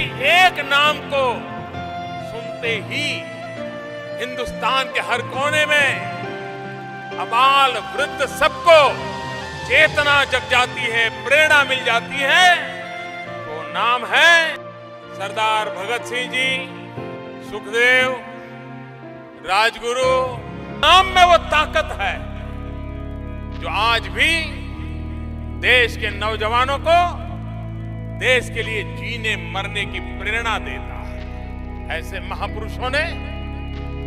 किसी एक नाम को सुनते ही हिंदुस्तान के हर कोने में अबाल वृद्ध सबको चेतना जग जाती है, प्रेरणा मिल जाती है। वो नाम है सरदार भगत सिंह जी, सुखदेव, राजगुरु। नाम में वो ताकत है जो आज भी देश के नौजवानों को देश के लिए जीने मरने की प्रेरणा देता है। ऐसे महापुरुषों ने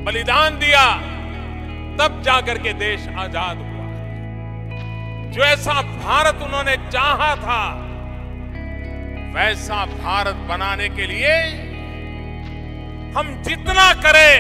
बलिदान दिया, तब जाकर के देश आजाद हुआ। जो ऐसा भारत उन्होंने चाहा था, वैसा भारत बनाने के लिए हम जितना करें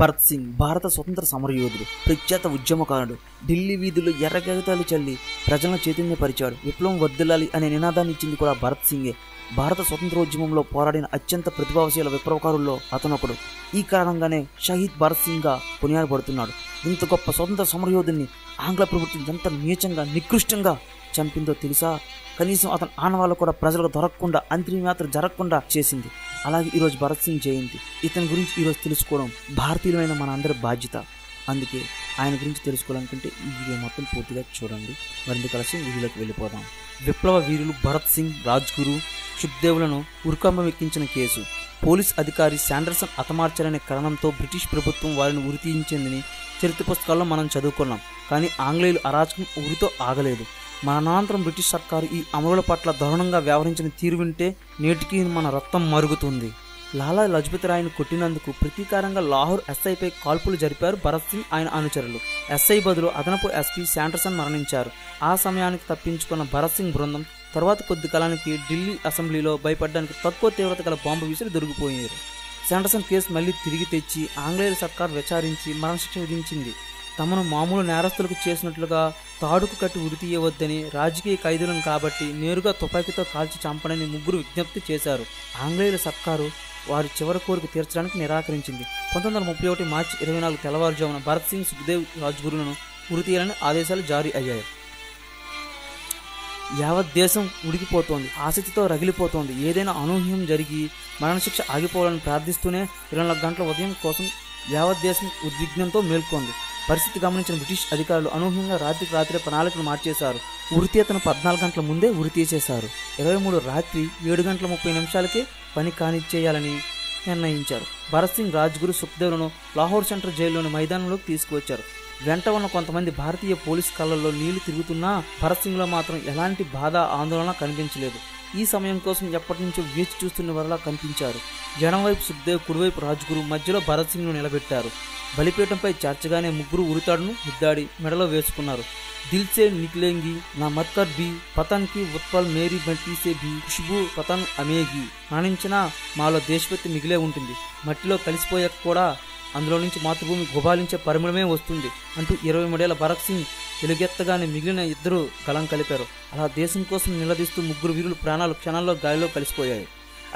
భరత్ సింగ్ భారత స్వతంత్ర సమరయోధుడు, ప్రఖ్యాత ఉద్యమకారుడు। ఢిల్లీ వీధుల్లో ఎర్ర కాగితాలు చల్లి ప్రజలను చైతన్యపరిచాడు। విప్లవం వర్ధిల్లాలి అనే నినాదాన్ని ఇచ్చింది కూడా భరత్ సింగే। భారత స్వతంత్రోద్యమంలో పోరాడిన అత్యంత ప్రతిభావశీల విప్లవకారుల్లో అతనొకడు। ఈ కారణంగానే షహీద్ భరత్ సింగ్ గా కొనియాడబడుతున్నాడు। ఇంత గొప్ప స్వతంత్ర సమరయోధుడిని ఆంగ్ల ప్రభుత్వం ఎంత నీచంగా నికృష్టంగా చంపిందో తెలుసా? కనీసం అతని ఆనవాళ్ళు కూడా ప్రజలకు దొరకకుండా, అంతిమయాత్ర జరగకుండా చేసింది। అలాగే ఈరోజు భరత్ సింగ్ జయంతి। ఇతని గురించి ఈరోజు తెలుసుకోవడం భారతీయులైన మన అందరి బాధ్యత। అందుకే ఆయన గురించి తెలుసుకోవాలనుకుంటే ఈ వీడియో మొత్తం పూర్తిగా చూడండి। మరింత కలిసి వీడియోలోకి వెళ్ళిపోదాం। విప్లవ వీరులు భరత్ సింగ్, రాజ్గురు, సుఖ్దేవ్లను ఉరికంబం ఎక్కించిన కేసు పోలీస్ అధికారి శాండర్సన్ హతమార్చారనే కారణంతో బ్రిటిష్ ప్రభుత్వం వారిని ఉరి తీయించిందని చరిత్ర పుస్తకాల్లో మనం చదువుకున్నాం। కానీ ఆంగ్లేయులు అరాచకం ఉరితో ఆగలేదు। మరణానంతరం బ్రిటిష్ సర్కారు ఈ అమరుల పట్ల దారుణంగా వ్యవహరించిన తీరు వింటే నేటికి మన రక్తం మరుగుతుంది। లాలా లజపత్ రాయ్ను కొట్టినందుకు ప్రతీకారంగా లాహోర్ ఎస్ఐపై కాల్పులు జరిపారు భరత్ సింగ్, ఆయన అనుచరులు। ఎస్ఐ బదులు అదనపు ఎస్పీ శాండర్సన్ మరణించారు। ఆ సమయానికి తప్పించుకున్న భరత్ సింగ్ బృందం తర్వాత కొద్ది కాలానికి ఢిల్లీ అసెంబ్లీలో భయపడడానికి తక్కువ తీవ్రత గల బాంబు విసిరి దొరికిపోయారు। శాండర్సన్ కేసు మళ్లీ తిరిగి తెచ్చి ఆంగ్లేయుల సర్కార్ విచారించి మరణశిక్ష విధించింది। తమను మామూలు నేరస్తులకు చేసినట్లుగా తాడుకు కట్టి ఉరి తీయవద్దని, రాజకీయ ఖైదీలను కాబట్టి నేరుగా తుపాకీతో కాల్చి చంపనని ముగ్గురు విజ్ఞప్తి చేశారు। ఆంగ్లేయుల సర్కారు వారి చివరి కోరిక తీర్చడానికి నిరాకరించింది। 1931 మార్చి 24 తెల్లవారుజామున భరత్ సింగ్, సుఖ్దేవ్, రాజ్గురులను ఉరి తీయాలని ఆదేశాలు జారీ అయ్యాయి। యావత్ దేశం ఉడికిపోతోంది, ఆసక్తితో రగిలిపోతోంది। ఏదైనా అనూహ్యం జరిగి మరణశిక్ష ఆగిపోవాలని ప్రార్థిస్తూనే 24 గంటల ఉదయం కోసం యావత్ దేశం ఉద్విగ్నంతో మేల్కొంది। పరిస్థితి గమనించిన బ్రిటిష్ అధికారులు అనూహ్యంగా రాత్రికి రాత్రే ప్రణాళికను మార్చేశారు। ఉరితీతను 14 గంటల ముందే ఉరి తీసేశారు। 23 రాత్రి 7:30 పని కానిచ్చేయాలని నిర్ణయించారు। భరత్ సింగ్, రాజ్గురు, సుఖ్దేవ్లను లాహోర్ సెంట్రల్ జైల్లోని మైదానంలోకి తీసుకువచ్చారు। వెంట ఉన్న కొంతమంది భారతీయ పోలీస్ కళ్ళల్లో నీళ్లు తిరుగుతున్నా భరత్ సింగ్లో మాత్రం ఎలాంటి బాధ, ఆందోళన కనిపించలేదు। ఈ సమయం కోసం ఎప్పటి నుంచో వేచి చూస్తున్న వారిలా కనిపించారు। ఎడమవైపు సుఖ్దేవ్, కుడివైపు రాజ్గురు, మధ్యలో భరత్ సింగ్ను నిలబెట్టారు। బలిపీఠంపై చేర్చగానే ముగ్గురు ఉరితాడును ముద్దాడి మెడలో వేసుకున్నారు। దిల్సే నిక్లేంగి నా మత్కర్ బి పతన్ కి ఉత్పల్ మేరీ బంటీసే బి ఖుష్బూ పతన్ అమేగి, మరణించినా మాలో దేశభక్తి మిగిలే ఉంటుంది, మట్టిలో కలిసిపోయాక కూడా అందులో నుంచి మాతృభూమి గుబాలించే పరిమళమే వస్తుంది అంటూ 23 ఏళ్ల భరత్ సింగ్ వెలుగెత్తగానే మిగిలిన ఇద్దరు గళం కలిపారు। అలా దేశం కోసం నిలదీస్తూ ముగ్గురు వీరుల ప్రాణాలు క్షణాల్లో గాలిలో కలిసిపోయాయి।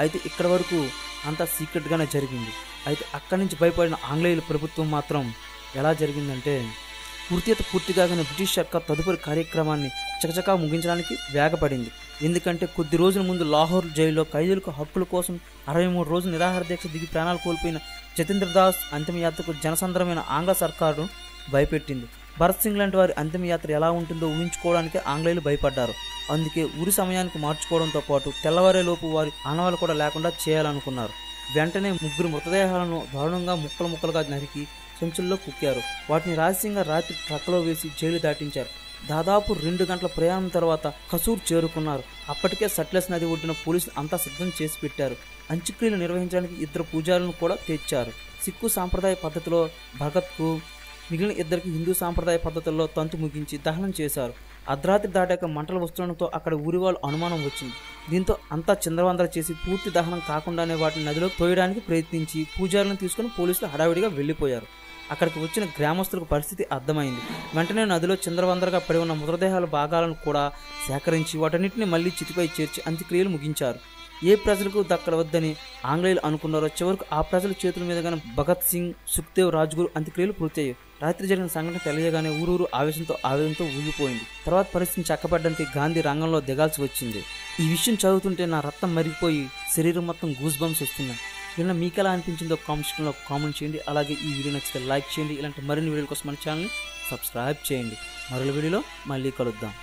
అయితే ఇక్కడి వరకు అంతా సీక్రెట్గానే జరిగింది। అయితే అక్కడి నుంచి భయపడిన ఆంగ్లేయుల ప్రభుత్వం మాత్రం ఎలా జరిగిందంటే, పూర్తిత పూర్తిగానే బ్రిటిష్ సర్కార్ తదుపరి కార్యక్రమాన్ని చకచకా ముగించడానికి వేగపడింది। ఎందుకంటే కొద్ది రోజుల ముందు లాహోర్ జైల్లో ఖైదీలకు హక్కుల కోసం 63 రోజులు నిరాహార దీక్ష దిగి ప్రాణాలు కోల్పోయిన జతీంద్ర దాస్ అంతిమయాత్రకు జనసంద్రమైన ఆంగ్ల సర్కారు భయపెట్టింది। భరత్ సింగ్ లాంటి వారి అంతిమయాత్ర ఎలా ఉంటుందో ఊహించుకోవడానికి ఆంగ్లేయులు భయపడ్డారు। అందుకే ఉరి సమయానికి మార్చుకోవడంతో పాటు తెల్లవారేలోపు వారి ఆనవాళ్ళు కూడా లేకుండా చేయాలనుకున్నారు। వెంటనే ముగ్గురు మృతదేహాలను దారుణంగా ముక్కలు ముక్కలుగా నరికి సంచుల్లో కుక్కారు। వాటిని రహస్యంగా రాత్రి ట్రక్లో వేసి జైలు దాటించారు। దాదాపు 2 గంటల ప్రయాణం తర్వాత కసూర్ చేరుకున్నారు। అప్పటికే సట్లెస్ నది ఒడ్డున పోలీసులు అంతా సిద్ధం చేసి పెట్టారు। అంత్యక్రియలు నిర్వహించడానికి ఇద్దరు పూజారులను కూడా తెచ్చారు। సిక్కు సాంప్రదాయ పద్ధతిలో భగత్కు, మిగిలిన ఇద్దరికి హిందూ సాంప్రదాయ పద్ధతుల్లో తంతు ముగించి దహనం చేశారు। అర్ధరాత్రి దాటాక మంటలు వస్తుండటంతో అక్కడ ఊరి వాళ్ళు అనుమానం వచ్చింది। దీంతో అంతా చిందరవందర చేసి పూర్తి దహనం కాకుండానే వాటిని నదిలో తోయడానికి ప్రయత్నించి పూజారులను తీసుకుని పోలీసులు హడావిడిగా వెళ్ళిపోయారు। అక్కడికి వచ్చిన గ్రామస్తులకు పరిస్థితి అర్థమైంది। వెంటనే నదిలో చిందరవందరగా పడి ఉన్న మృతదేహాల భాగాలను కూడా సేకరించి వాటన్నింటినీ మళ్లీ చితిపై చేర్చి అంత్యక్రియలు ముగించారు। ఏ ప్రజలకు దక్కలవద్దని ఆంగ్లేయులు అనుకున్నారో చివరకు ఆ ప్రజల చేతుల మీదగానే భగత్ సింగ్, సుఖ్దేవ్, రాజ్గురు అంత్యక్రియలు పూర్తయ్యాయి। రాత్రి జరిగిన సంఘటన తెలియగానే ఊరూరు ఆవేశంతో ఊగిపోయింది. తర్వాత పరిస్థితిని చక్కబడ్డానికి గాంధీ రంగంలో దిగాల్సి వచ్చింది. ఈ విషయం చదువుతుంటే నా రక్తం మరిగిపోయి శరీరం మొత్తం గూస్ బంప్స్ వస్తున్నాయి. ఇలా మీకు ఎలా అనిపించిందో కామెంట్ సెక్షన్లో కామెంట్ చేయండి. అలాగే ఈ వీడియో నచ్చితే లైక్ చేయండి. ఇలాంటి మరిన్ని వీడియోల కోసం మన ఛానల్ని సబ్స్క్రైబ్ చేయండి. మరొక వీడియోలో మళ్ళీ కలుద్దాం.